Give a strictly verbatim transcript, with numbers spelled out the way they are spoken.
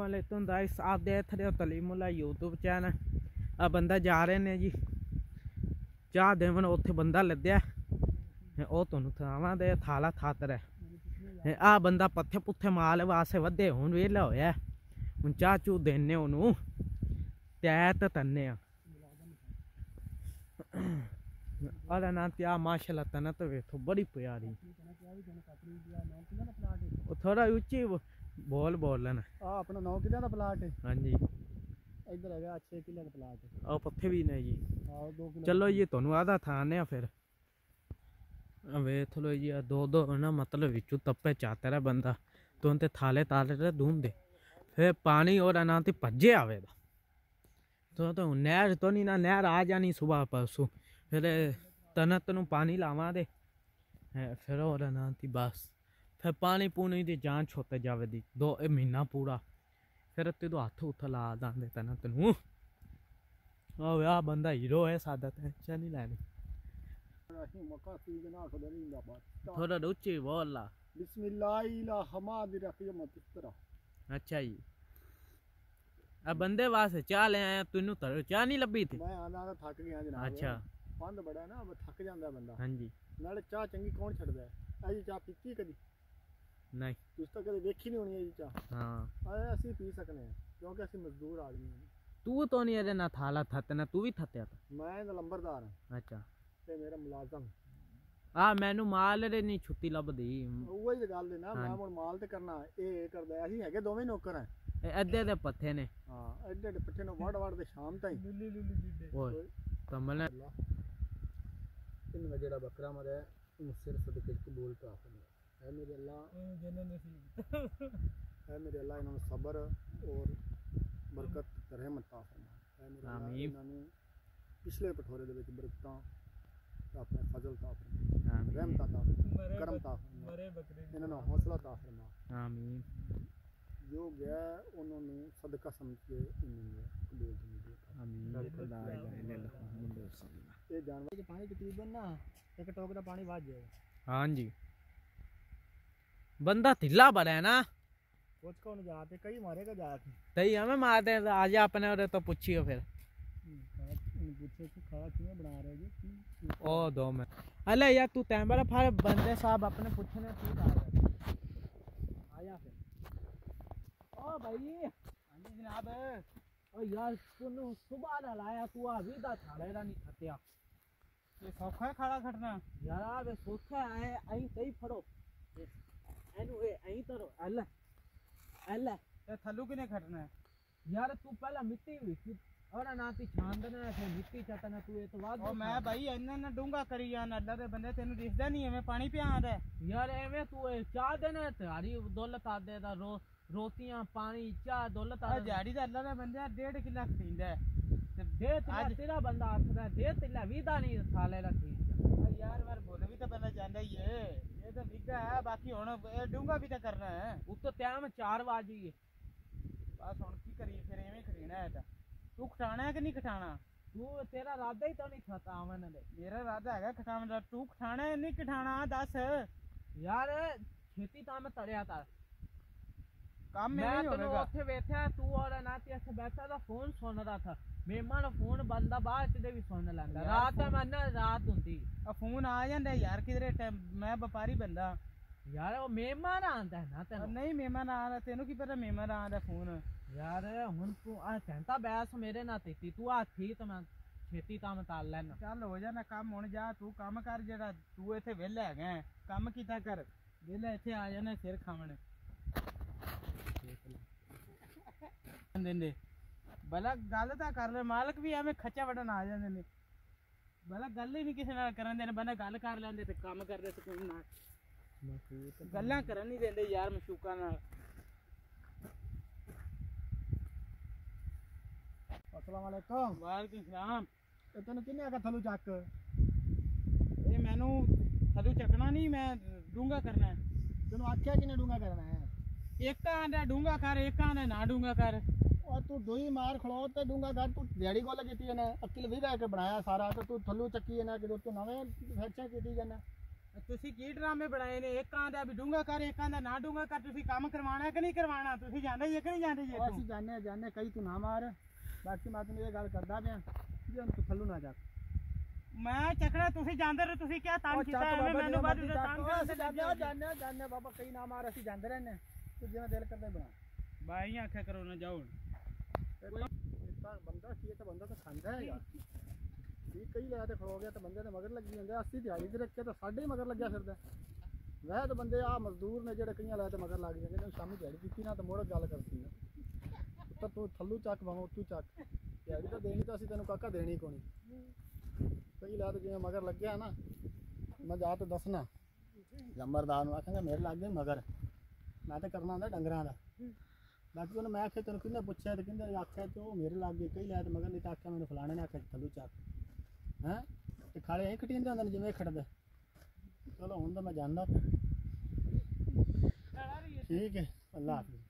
अस्सलामुअलैकुम गाइस, आप देख रहे हो तलीमुल्ला यूट्यूब चैनल। आ बंदा जा रहे ने जी चाह देवन, उत्थे बंदा लद्या ओ तुहानू थावां दे थाला थातर है। आ बंदा पत्थे पुत्थे माल वास्ते वधे हुण वेला होया, हुण चाह चू देने ओनू तैत तन्ने आ अरे ना क्या माशाल्लाह तना तो वे तो बड़ी प्यारी। थोड़ा ऊंची बोल बोलन आ अपना नौ किले दा प्लाट है। हां जी इधर है छह किले दा प्लाट है। आ पत्थे भी ने जी हां दो किले। चलो ये तन्नू आधा थाने फिर वेख लो जी। आ दो दो ना मतलब विचू तप्पे चाहता रहा बंदा तो उनते थाले ताले रे दूम दे फिर पानी और अनाते भजे आवेगा तो तो नहर तो नहीं ना नहर आ जानी सुबह परसों फिर तना तनू पानी लावा दे फिर और अनाती बस फिर पानी पूनी की जांच होते जावे दी दो महीना पूरा फिर तेदो हथ उथ ला देंगे तना तेनू। आ बंदा हीरो है सादा, टेंशन नहीं लैनी। थोड़ा रुचि बोला अच्छा जी। आ बंदे वास्ते चाह ले आया, तेनू चाह नहीं लभी थी। मैं आना थक गया जनाब। अच्छा बंद बड़ा ना थक जाता बंदा। हां जी नाले चाह चंगी कौन छड़दा है। अजी चाह पीती कदी नहीं, तुस तो कदे देखी नहीं होनी है जी चाह। हां अरे असि पी सकने हैं क्योंकि असि मजदूर आदमी हैं। तू तो नहीं अरे ना थाला थत ना तू भी थत्या था। मैं नंबरदार हूं। अच्छा ते मेरा मुलाजम आ मैनू माल रे नहीं छुट्टी लभदी। ओही गल है ना, मैं हुण माल ते करना ए करदा असि हैगे दोवें नौकर हैं। अद्धे दे पत्थे ने हां अद्धे दे पत्थे नो वाड़ वाड़ दे शाम ताई लिली लिली ओए तमने तीन बजे दा बकरा मरे सिर सदके कबूल ता है। ऐ मेरे अल्लाह जिन्ने नसीब ऐ मेरे अल्लाह इन्होंने सब्र और बरकत रहम अता फरमा। ऐ मेरे अल्लाह इन्होंने पिछले पठोरे दे विच बरकतां अपने फजल ता फरमा, रहम ता ता करम ता मरे बकरे इन्होंने हौसला ता फरमा। आमीन। जो गया उन्होंने सदका समझ के उन्होंने कबूल दी। आमीन। अल्लाह अल्लाह ये जानवर के पानी तकरीबन ना एक टोक का पानी भाग जाएगा। हाँ जी बंदा तिल्ला बड़ा है ना, कुछ को नहीं जाते कई मारेगा जाके तई हमें मारते हैं। आज आपने और तो पूछियो फिर पूछे कि खाना क्यों बना रहे जी ओ दो में अले यार तू तैमरा फार बंदे साहब अपने पूछने की आ रहा आया फिर ओ भाई। हां जी जनाब। ओ यार सुनो सुबह ना लाया तू अभी दा थालेरा नहीं थत्या ये सौखा है खाड़ा खटना यार। आ बे सौखा है आई सही फड़ो एनु ए आई तरो अल अल ए थल्लू किने खटना है यार। तू पहला मिट्टी हुई और ना ती छांदना है मिट्टी चतना तू ए तो वाद ओ मैं भाई इन्ना ना डूंगा करी जान अल्लाह दे बंदे तेनु दिसदा नहीं एवें पानी पियांदा है यार। एवें तू चाह देना थारी दौलत आ दे दा रो रोटियां पानी चाह दौलत आ जाड़ी दा अल्लाह दे बंदे डेढ़ किलो खींदा है आज तेरा बंदा आखदा दे तिल्ला वीदा नहीं थाले रा ठीक है यार। बार बोल भी तो पहले जानदा ही है ये तो वीदा है बाकी हुन डूंगा भी तो करना है उतो टाइम चार बज गई बस हुन की करिए फिर एवें खरीना है ता तू खटाना है कि नहीं खटाना तू तेरा इरादा ही तो नहीं खटावन दे। मेरा इरादा हैगा खटावन दा तू खटाना है नहीं खटाना दस यार खेती ता मैं तड़या ता काम में नहीं होगा। मैं तो ओथे बैठा तू और नाती ऐसे बैठा था फोन सुन रहा था मेहमान फोन बंदा बाहर ते भी सुन लंदा रात है मन्ना रात हुंदी आ फोन आ जांदा यार किधरे टाइम मैं व्यापारी बंदा यार ओ मेहमान आंदा ना ते नहीं मेहमान आ रहा तेनू की पता मेहमान आ रहा फोन यार हुन तू आ घंटा बैस मेरे ना तेती तू आ थी तो मैं खेती काम ताल लेना चल हो जाना काम हुन जा तू काम कर जेड़ा तू इथे वेला है काम कीता कर वेला इथे आ जाना सिर खावण दे भला गल तो कर ले मालिक भी एवं खच्चा वडन आ जाते हैं भला गल ही नहीं किसी नाल करन देने बंदा गल कर लेंदे ते काम करदे सकून नाल गल्लां करन नहीं देंदे यार मशूका नाल। अस्सलाम वालेकुम। वालेकुम सलाम। तैनू किने आखा थलू चक ए मैनू थलू चकना नहीं मैं डूंगा करना है। तैनू आख्या किने डूंगा करना है एक आंदा डूंगा कर एक आंदा ना डूंगा कर और तू दोई मार खड़ो ते डूंगा घर तू दिहाड़ी गोल कीती है ना अकिल विदा के बनाया सारा तो तू थल्लू चक्की है ना कि तो नवे फैक्चर कीती है ना ਤੁਸੀਂ ਕੀ ਡਰਾਮੇ ਬਣਾਏ ਨੇ? ਇੱਕਾਂ ਦਾ ਵੀ ਡੂੰਗਾ ਕਰ, ਇੱਕਾਂ ਦਾ ਨਾ ਡੂੰਗਾ ਕਰ। ਤੁਸੀਂ ਕੰਮ ਕਰਵਾਣਾ ਕਿ ਨਹੀਂ ਕਰਵਾਣਾ? ਤੁਸੀਂ ਜਾਣਦੇ ਹੀ ਕਿ ਨਹੀਂ ਜਾਣਦੇ? ਜੇ ਅਸੀਂ ਜਾਣਦੇ ਜਾਣਦੇ ਕਈ ਤੂੰ ਨਾ ਮਾਰ। ਬਾਕੀ ਮੈਂ ਤੈਨੂੰ ਇਹ ਗੱਲ ਕਰਦਾ ਪਿਆ ਜੇ ਤੂੰ ਥੱਲੂ ਨਾ ਜਾ। ਮੈਂ ਚੱਕਣਾ ਤੁਸੀਂ ਜਾਂਦੇ ਰਹੇ, ਤੁਸੀਂ ਕਿਹਾ ਤਾਂ ਕੀਤਾ ਐਵੇਂ ਮੈਨੂੰ ਬਾਅਦ ਵਿੱਚ ਤਾਂ ਜਾਣਦੇ ਜਾਣਦੇ ਬਾਬਾ ਕਈ ਨਾ ਮਾਰ, ਅਸੀਂ ਜਾਂਦੇ ਰਹਿੰਦੇ ਤੂੰ ਜਿਵੇਂ ਦਿਲ ਕਰਦਾ ਬਣਾ। ਬਾਈ ਆਖਿਆ ਕਰੋ ਨਾ ਜਾਓ। ਬੰਦਾ ਕੀ ਤਾਂ ਬੰਦਾ ਤਾਂ ਖਾਂਦਾ ਹੈਗਾ। कई ला तो खो गया तो बंदे तो मगर लगी जाते। अस्सी दिहाड़ी से रखे तो साढ़े मगर लग्या फिर वह तो बंदे आ मजदूर ने जो कई लाए तो मगर लग जाते। शामी दिहाड़ी की ना तो मोड़ गल करती ना तो तू थलू चक भाव उतू चक दिहाड़ी तो देनी तो असं तेन काका देनी कोनी। कई ला तो जिम्मे मगर लग्या ना मैं जा तो दसना जंबरदार में आखेंगे मेरे लग गए मगर मैं तो करना होंगे डंगर का। बाकी उन्हें मैं आख्या तेन कि पूछा तो कहते आख्या तो मेरे लग गए कई लाए तो मगर नहीं तो आख्या मैंने फलाने ने आख्या थलू चक। हाँ तो खाले यही खटी होंगे जिम्मे खटद। चलो हूँ तो मैं जाना ठीक है अल्लाह हाफिज़।